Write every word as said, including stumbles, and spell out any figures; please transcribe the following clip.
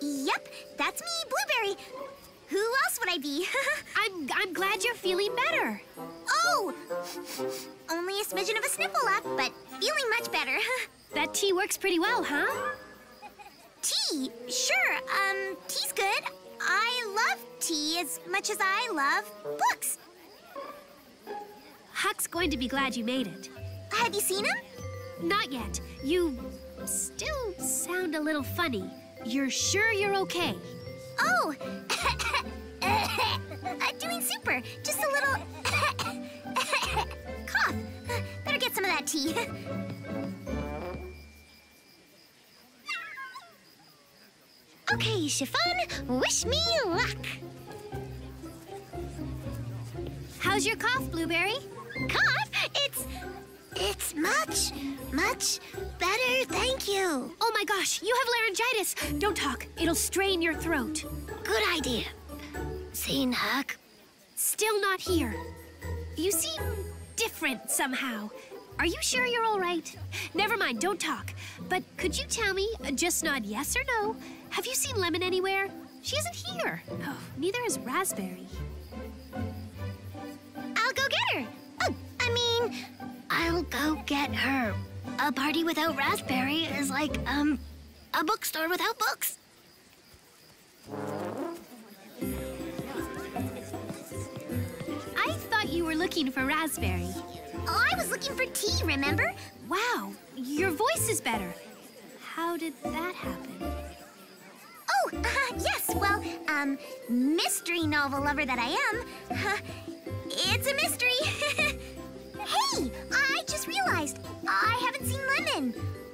Yep, that's me, Blueberry. Who else would I be? I'm, I'm glad you're feeling better. Oh! Only a smidgen of a sniffle left, but feeling much better. That tea works pretty well, huh? Tea? Sure, um, tea's good. I love tea as much as I love books. Huck's going to be glad you made it. Have you seen him? Not yet. You still sound a little funny. You're sure you're okay? Oh, uh, doing super. Just a little cough. Better get some of that tea. Okay, Chiffon, wish me luck. How's your cough, Blueberry? Cough? It's... It's much, much better, thank you. Oh my gosh, you have laryngitis. Don't talk, it'll strain your throat. Good idea. Seen Huck? Still not here. You seem different somehow. Are you sure you're all right? Never mind, don't talk. But could you tell me, just nod yes or no, have you seen Lemon anywhere? She isn't here. Oh, neither is Raspberry. I'll go get her. Oh, I mean... I'll go get her. A party without Raspberry is like, um, a bookstore without books. I thought you were looking for Raspberry. Oh, I was looking for tea, remember? Wow, your voice is better. How did that happen? Oh, uh, yes, well, um, mystery novel lover that I am, uh, it's a mystery. Hey, I just realized I haven't seen Lemon.